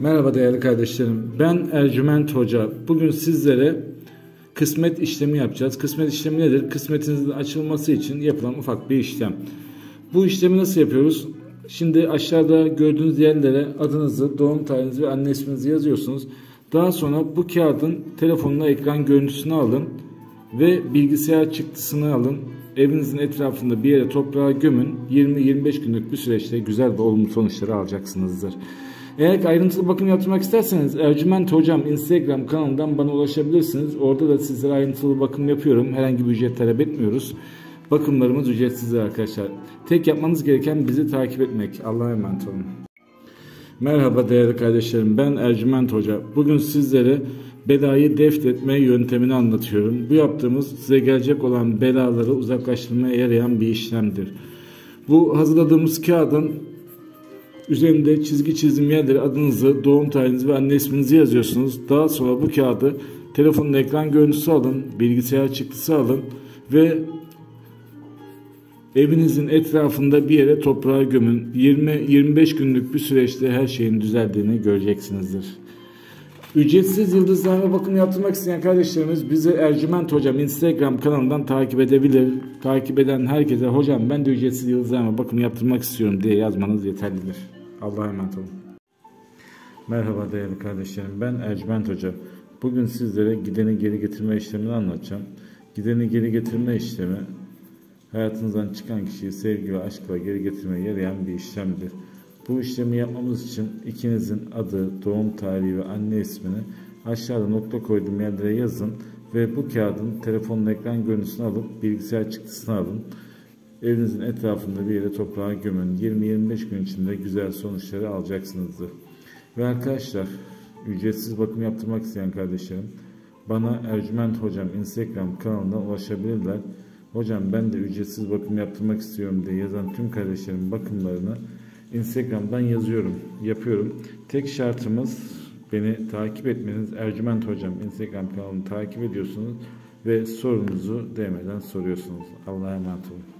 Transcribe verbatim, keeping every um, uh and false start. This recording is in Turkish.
Merhaba değerli kardeşlerim, ben Ercüment Hoca. Bugün sizlere kısmet işlemi yapacağız. Kısmet işlemi nedir? Kısmetinizin açılması için yapılan ufak bir işlem. Bu işlemi nasıl yapıyoruz? Şimdi aşağıda gördüğünüz yerlere adınızı, doğum tarihinizi ve anne isminizi yazıyorsunuz. Daha sonra bu kağıdın telefonuna ekran görüntüsünü alın ve bilgisayar çıktısını alın. Evinizin etrafında bir yere toprağa gömün. yirmi yirmi beş günlük bir süreçte güzel ve olumlu sonuçları alacaksınızdır. Eğer ayrıntılı bakım yaptırmak isterseniz Ercüment Hocam Instagram kanalından bana ulaşabilirsiniz. Orada da sizlere ayrıntılı bakım yapıyorum. Herhangi bir ücret talep etmiyoruz. Bakımlarımız ücretsizdir arkadaşlar. Tek yapmanız gereken bizi takip etmek. Allah'a emanet olun. Merhaba değerli kardeşlerim, ben Ercüment Hoca. Bugün sizlere belayı defletme yöntemini anlatıyorum. Bu yaptığımız size gelecek olan belaları uzaklaştırmaya yarayan bir işlemdir. Bu hazırladığımız kağıdın üzerinde çizgi çizdiğim yerlere adınızı, doğum tarihinizi ve anne isminizi yazıyorsunuz. Daha sonra bu kağıdı telefonun ekran görüntüsü alın, bilgisayar çıktısı alın ve evinizin etrafında bir yere toprağa gömün. yirmi yirmi beş günlük bir süreçte her şeyin düzeldiğini göreceksinizdir. Ücretsiz yıldızlarla bakım yaptırmak isteyen kardeşlerimiz bizi Ercüment Hocam Instagram kanalından takip edebilir. Takip eden herkese hocam ben de ücretsiz yıldızlarla bakım yaptırmak istiyorum diye yazmanız yeterlidir. Allah'a emanet olun. Merhaba değerli kardeşlerim, ben Ercüment Hoca. Bugün sizlere gideni geri getirme işlemini anlatacağım. Gideni geri getirme işlemi hayatınızdan çıkan kişiyi sevgi ve aşkla geri getirmeye yarayan bir işlemdir. Bu işlemi yapmamız için ikinizin adı, doğum tarihi ve anne ismini aşağıda nokta koyduğum yerlere yazın ve bu kağıdın telefonun ekran görüntüsünü alıp bilgisayar çıktısını alın. Evinizin etrafında bir yere toprağa gömün. yirmi yirmi beş gün içinde güzel sonuçları alacaksınızdır. Ve arkadaşlar, ücretsiz bakım yaptırmak isteyen kardeşlerim bana Ercüment Hocam Instagram kanalından ulaşabilirler. Hocam ben de ücretsiz bakım yaptırmak istiyorum diye yazan tüm kardeşlerim bakımlarını Instagram'dan yazıyorum, yapıyorum. Tek şartımız beni takip etmeniz. Ercüment Hocam Instagram kanalını takip ediyorsunuz ve sorunuzu D M'den soruyorsunuz. Allah'a emanet olun.